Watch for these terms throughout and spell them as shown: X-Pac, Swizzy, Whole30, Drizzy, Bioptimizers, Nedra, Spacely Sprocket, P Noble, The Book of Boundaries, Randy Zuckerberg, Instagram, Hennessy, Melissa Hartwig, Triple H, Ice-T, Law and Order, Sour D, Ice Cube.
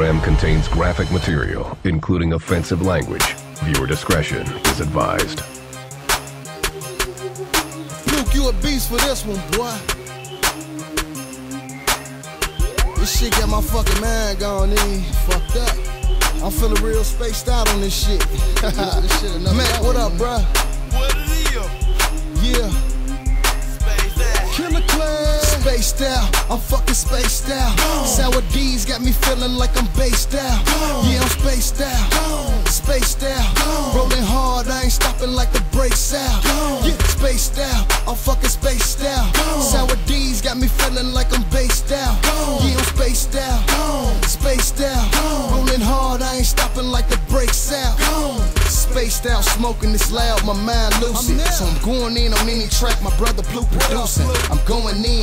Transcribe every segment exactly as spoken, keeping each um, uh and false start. program contains graphic material, including offensive language. Viewer discretion is advised. Luke, you a beast for this one, boy. This shit got my fucking mind gone in. Fucked up. I'm feeling real spaced out on this shit. This shit another man, what up, bruh? What it is? Yeah. Spaced out, I'm fucking spaced out. Gone. Sour D's got me feeling like I'm based out. Gone. Yeah, I'm spaced out. Gone. Spaced out. Gone. Rolling hard, I ain't stopping like the brakes out. Gone. Yeah, spaced out, I'm fucking spaced out. Gone. Sour D's got me feeling like I'm based out. Gone. Yeah, I'm spaced out. Gone. Spaced out. Gone. Rolling hard, I ain't stopping like the brakes out. Gone. Spaced out, smoking this loud, my mind lucid. I'm so I'm going in on any track, my brother Blue producing. Up, Blue? I'm going in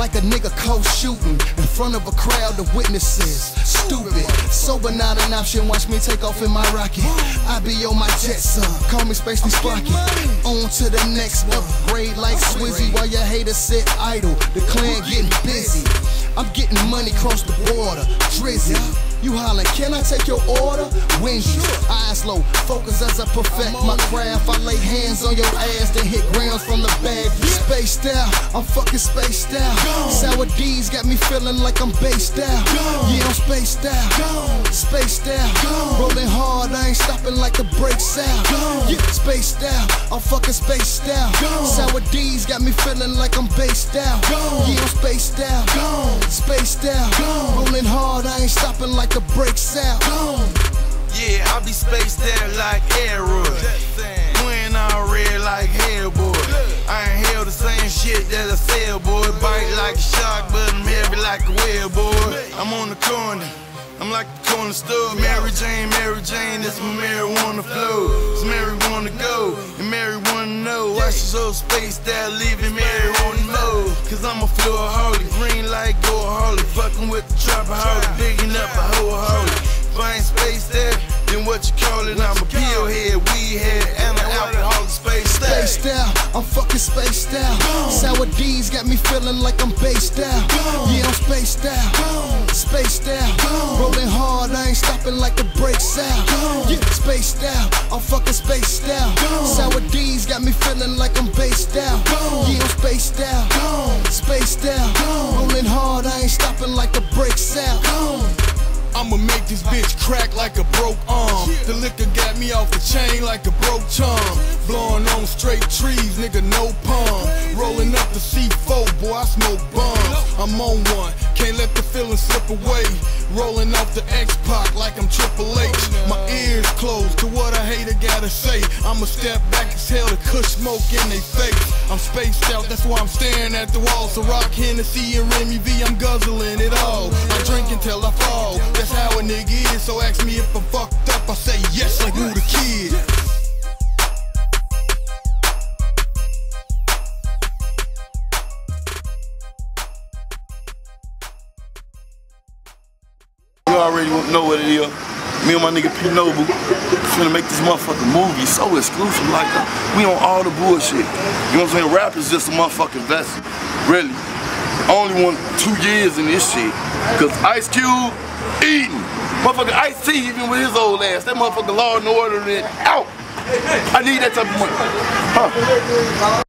like a nigga cold shooting in front of a crowd of witnesses. Stupid, sober not an option. Watch me take off in my rocket. I be on my jet, son. Call me Spacely Sprocket. On to the next upgrade like Swizzy. While your haters sit idle, the clan getting busy. I'm getting money cross the border. Drizzy, you hollering, can I take your order? Windy, eyes low, focus as I perfect my craft. I lay hands on your ass, then hit grams from the bag. Spaced out, I'm fucking spaced out. Sour D's got me feeling like I'm based out. Yeah, I'm spaced out. Spaced out. Rolling hard, I ain't stopping like the brakes out. Yeah, spaced out, I'm fucking spaced out. Sour D's got me feeling like I'm based out. Yeah, I'm spaced out. Spaced out. Rolling hard, I ain't stopping like the brakes out. Yeah, I be spaced out like aeroid. When I red like hairboy. I ain't held the same shit that I said, boy. Bite like a shark, but I'm heavy like a whale, boy. I'm on the corner. I'm like the corner store. Mary Jane, Mary Jane, that's my marijuana flow. It's marijuana go, and marijuana know. Why she so spaced out, leaving marijuana mode. Cause I'm a flowaholic, green light goaholic. Fucking with the trapaholic, digging up a hoaholic. If I ain't spaced out, then what you call it? I'm a pill head, weed head, and an alcoholic. Spaced out. Spaced out, I'm fucking spaced out. Gone. Sour D's got me feeling like I'm based out. Gone. Yeah, I'm spaced out. Gone. Spaced out. Gone. Rolling hard, I ain't stopping like the brakes out. Gone. Yeah, spaced out, I'm fucking spaced out. Gone. Sour D's got me feeling like I'm based out. Gone. Yeah, I'm spaced out. Gone. Spaced out. Gone. Rolling hard, I ain't stopping like the brakes out. Gone. I'ma make this bitch crack like a broke arm. The liquor got me off the chain like a broke chum. Blowing on straight trees, nigga, no pun. Rolling up the C four, boy, I smoke bums. I'm on one, can't let the feeling slip away. Rolling off the X-Pac like I'm Triple H. My ears closed to what a hater gotta say. I'ma step back and tell the cush smoke in they face. I'm spaced out, that's why I'm staring at the wall. So Rock, Hennessy, and Remy V, I'm guzzling it all. I drink until I fall. That's how a nigga is, so ask me if I'm fucked up, I say yes like who the kid. You already know what it is. Me and my nigga P Noble finna make this motherfucking movie so exclusive like that. We on all the bullshit. You know what I'm saying? Rap is just a motherfucking vessel. Really. I only won two years in this shit. Cause Ice Cube eating. Motherfucker Ice-T even with his old ass. That motherfucker Law and Order and out. I need that type of money. Huh.